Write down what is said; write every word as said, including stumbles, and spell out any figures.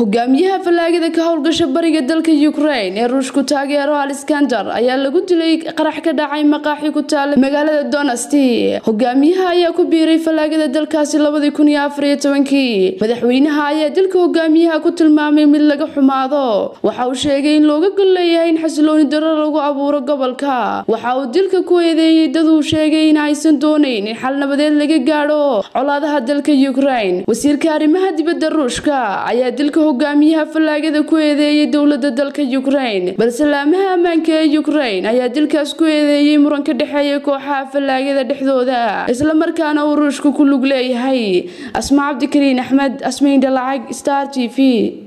hogaamiyaha falaagada ka howlgasha bariga dalka Ukraine ee Ruushku taageero Alexander ayaa lagu dilay qarax ka dhacay maqaaxi ku taal magaalada Donetsk. Hogaamiyaha ayaa ku biiray falaagada dalkaasi laba kun iyo afar iyo toban-kii. Madaxweynaha ayaa dilka hogaamiyaha ku tilmaamay mid laga xumaado. Waxa uu sheegay in looga gol leeyahay in xasilooni darro lagu abuuro gobolka. Waxa uu dilka ku eedeeyay dad uu sheegay in aysan doonayn in xal nabadeed laga gaaro colaadaha dalka Ukraine. Wasiirka arrimaha dibadda Ruushka ayaa dilka hogaamiyaha falaagada ku eedeeyay dawladda dalka Ukraine, balse laamaha ammaanka ee Ukraine ayaa dilkaas ku eedeeyay muran ka dhexeeya kooxaha falaagada dhexdooda, isla markaana uu Ruushku ku lug leeyahay. Asmaa Cabdikariin Axmed, Asmayn Dalacag, Star T V.